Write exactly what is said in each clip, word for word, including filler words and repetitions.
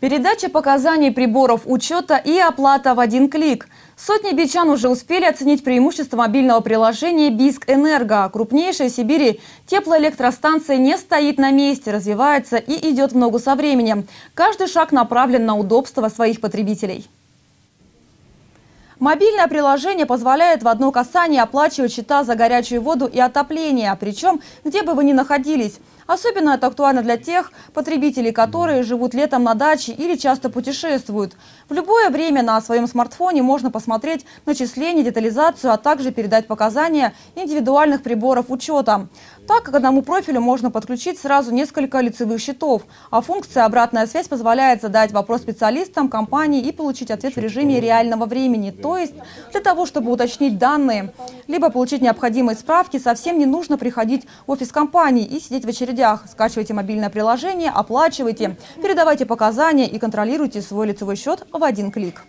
Передача показаний приборов учета и оплата в один клик. Сотни бийчан уже успели оценить преимущество мобильного приложения «Бийскэнерго». Крупнейшая в Сибири теплоэлектростанция не стоит на месте, развивается и идет в ногу со временем. Каждый шаг направлен на удобство своих потребителей. Мобильное приложение позволяет в одно касание оплачивать счета за горячую воду и отопление, причем где бы вы ни находились. Особенно это актуально для тех потребителей, которые живут летом на даче или часто путешествуют. В любое время на своем смартфоне можно посмотреть начисления, детализацию, а также передать показания индивидуальных приборов учета. Так, к одному профилю можно подключить сразу несколько лицевых счетов, а функция «Обратная связь» позволяет задать вопрос специалистам компании и получить ответ в режиме реального времени, то есть для того, чтобы уточнить данные. Либо получить необходимые справки, совсем не нужно приходить в офис компании и сидеть в очередях. Скачивайте мобильное приложение, оплачивайте, передавайте показания и контролируйте свой лицевой счет в один клик.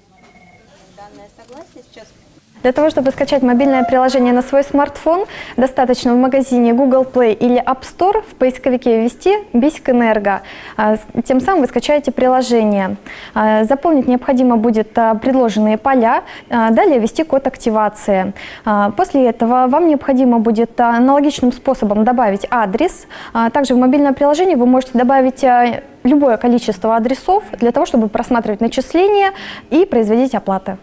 Для того, чтобы скачать мобильное приложение на свой смартфон, достаточно в магазине Google Play или App Store в поисковике ввести «Бийскэнерго». Тем самым вы скачаете приложение. Заполнить необходимо будет предложенные поля, далее ввести код активации. После этого вам необходимо будет аналогичным способом добавить адрес. Также в мобильное приложение вы можете добавить любое количество адресов для того, чтобы просматривать начисления и производить оплаты.